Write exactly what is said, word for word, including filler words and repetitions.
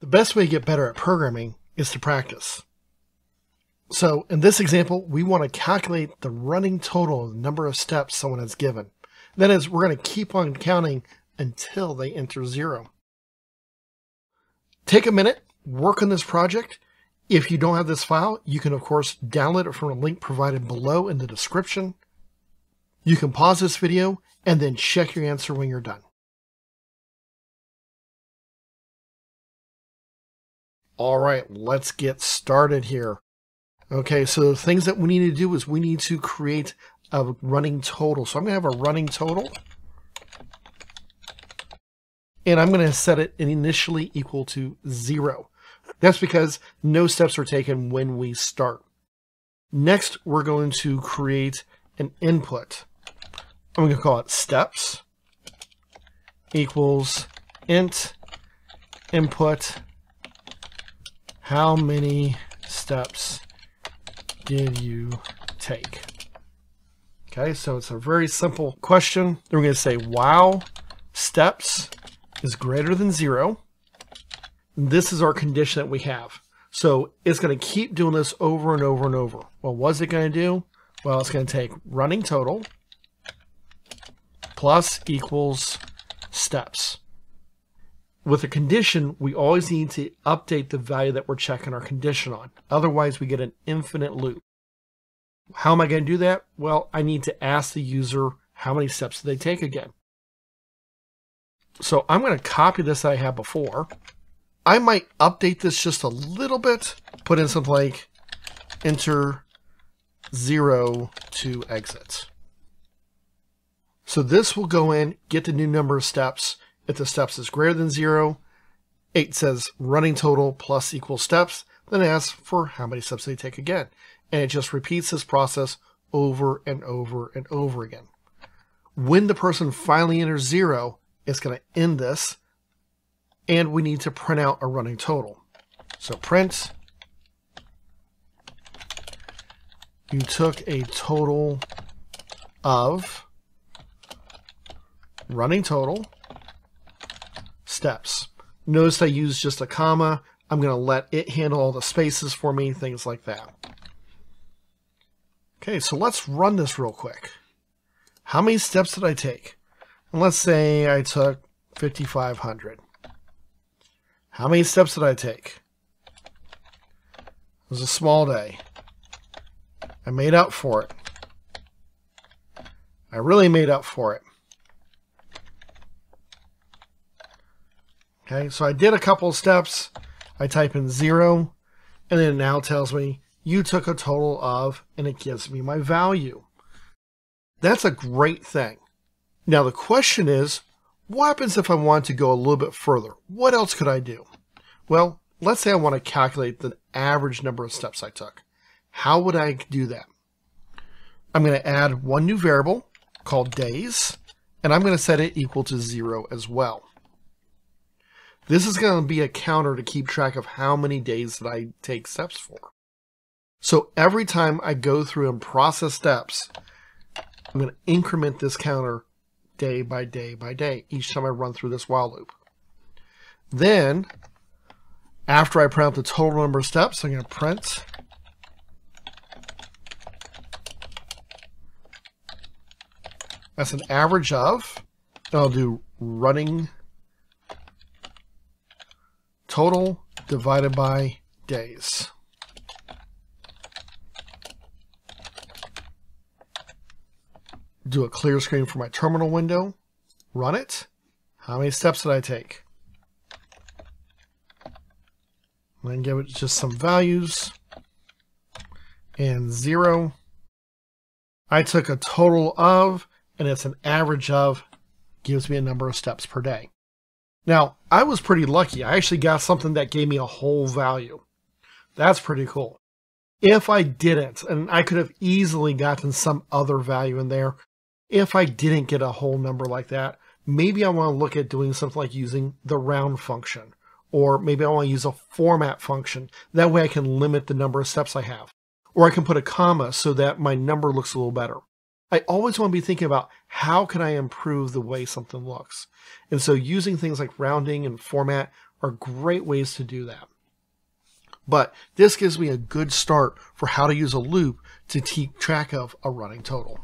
The best way to get better at programming is to practice. So in this example, we want to calculate the running total of the number of steps someone has given. That is, we're going to keep on counting until they enter zero. Take a minute, work on this project. If you don't have this file, you can of course download it from a link provided below in the description. You can pause this video and then check your answer when you're done. All right, let's get started here. Okay, so the things that we need to do is we need to create a running total. So I'm going to have a running total. And I'm going to set it initially equal to zero. That's because no steps are taken when we start. Next, we're going to create an input. I'm going to call it steps equals int input. How many steps did you take? Okay, so it's a very simple question. Then we're going to say while steps is greater than zero. This is our condition that we have. So it's going to keep doing this over and over and over. Well, what's it going to do? Well, it's going to take running total plus equals steps. With a condition, we always need to update the value that we're checking our condition on. Otherwise, we get an infinite loop. How am I going to do that? Well, I need to ask the user how many steps did they take again. So I'm going to copy this that I had before. I might update this just a little bit, put in something like enter zero to exit. So this will go in, get the new number of steps. If the steps is greater than zero, it says running total plus equals steps, then it asks for how many steps they take again. And it just repeats this process over and over and over again. When the person finally enters zero, it's going to end this, and we need to print out a running total. So print, you took a total of running total steps. Notice I use just a comma. I'm going to let it handle all the spaces for me, things like that. Okay, so let's run this real quick. How many steps did I take? And let's say I took fifty-five hundred. How many steps did I take? It was a small day. I made up for it. I really made up for it. Okay, so I did a couple of steps. I type in zero, and then it now tells me you took a total of, and it gives me my value. That's a great thing. Now the question is, what happens if I want to go a little bit further? What else could I do? Well, let's say I want to calculate the average number of steps I took. How would I do that? I'm going to add one new variable called days, and I'm going to set it equal to zero as well. This is going to be a counter to keep track of how many days that I take steps for. So every time I go through and process steps, I'm going to increment this counter day by day by day, each time I run through this while loop. Then, after I print out the total number of steps, I'm going to print that's an average of, and I'll do running total divided by days. Do a clear screen for my terminal window. Run it. How many steps did I take? And then give it just some values. And zero. I took a total of, and it's an average of, gives me a number of steps per day. Now, I was pretty lucky. I actually got something that gave me a whole value. That's pretty cool. If I didn't, and I could have easily gotten some other value in there, if I didn't get a whole number like that, maybe I want to look at doing something like using the round function, or maybe I want to use a format function. That way I can limit the number of steps I have, or I can put a comma so that my number looks a little better. I always want to be thinking about how can I improve the way something looks. And so using things like rounding and format are great ways to do that. But this gives me a good start for how to use a loop to keep track of a running total.